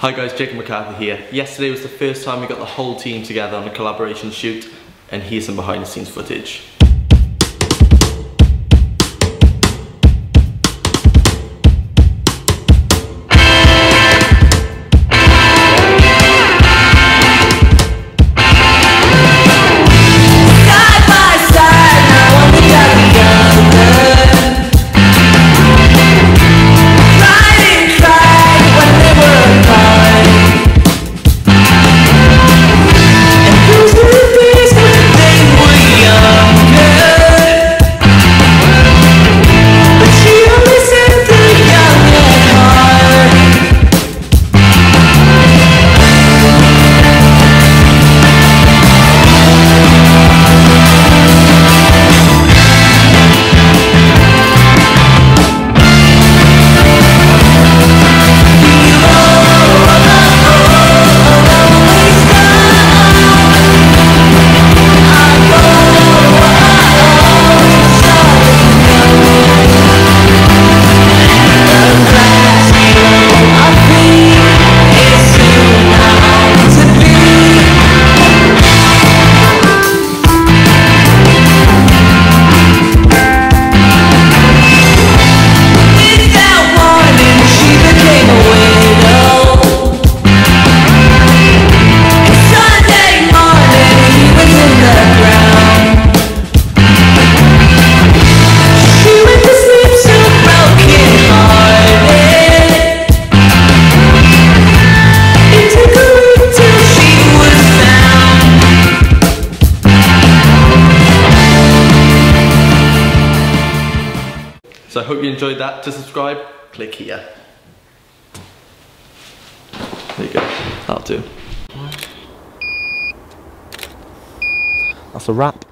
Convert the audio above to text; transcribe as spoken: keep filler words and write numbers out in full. Hi guys, Jacob McCarthy here. Yesterday was the first time we got the whole team together on a collaboration shoot, and here's some behind the scenes footage. So I hope you enjoyed that. To subscribe, click here. There you go, that'll do. That's a wrap.